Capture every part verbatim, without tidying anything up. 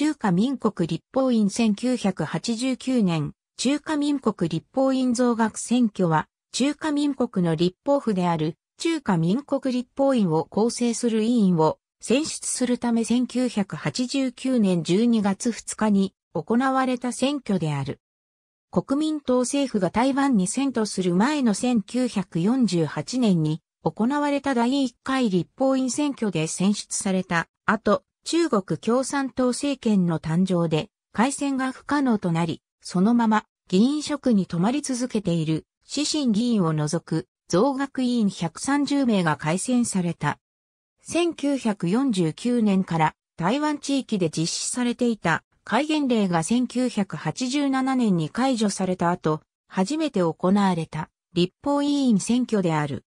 中華民国立法院せんきゅうひゃくはちじゅうきゅうねん、中華民国立法院増額選挙は、中華民国の立法府である中華民国立法院を構成する委員を選出するためせんきゅうひゃくはちじゅうきゅうねんじゅうにがつふつかに行われた選挙である。国民党政府が台湾に遷都する前のせんきゅうひゃくよんじゅうはちねんに行われただいいっかい立法院選挙で選出された後、中国共産党政権の誕生で改選が不可能となり、そのまま議員職に留まり続けている資深議員を除く増額委員ひゃくさんじゅうめいが改選された。せんきゅうひゃくよんじゅうきゅうねんから台湾地域で実施されていた戒厳令がせんきゅうひゃくはちじゅうななねんに解除された後、初めて行われた立法委員選挙である。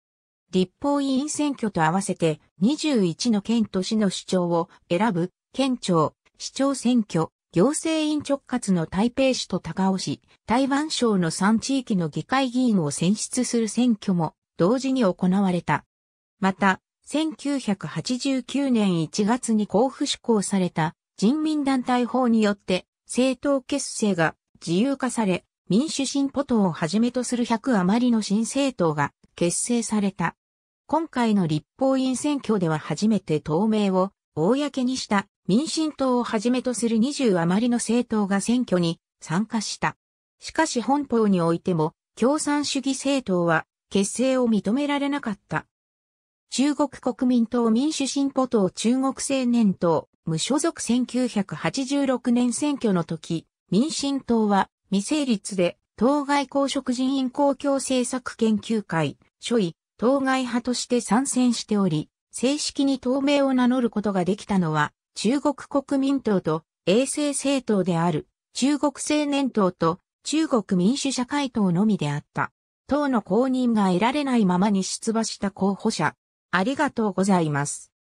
立法委員選挙と合わせてにじゅういちの県と市の首長を選ぶ県庁、市長選挙、行政院直轄の台北市と高雄市、台湾省のさん地域の議会議員を選出する選挙も同時に行われた。また、せんきゅうひゃくはちじゅうきゅうねんいちがつに公布施行された人民団体法によって政党結成が自由化され、民主進歩党をはじめとするひゃくあまりの新政党が結成された。今回の立法院選挙では初めて党名を公にした民進党をはじめとするにじゅうあまりの政党が選挙に参加した。しかし本法においても共産主義政党は結成を認められなかった。中国国民党民主進歩党中国青年党無所属せんきゅうひゃくはちじゅうろくねん選挙の時、民進党は未成立で党外公職人員公共政策研究会、諸位、党外派として参戦しており、正式に党名を名乗ることができたのは、中国国民党と衛生政党である中国青年党と中国民主社会党のみであった。党の公認が得られないままに出馬した候補者。ありがとうございます。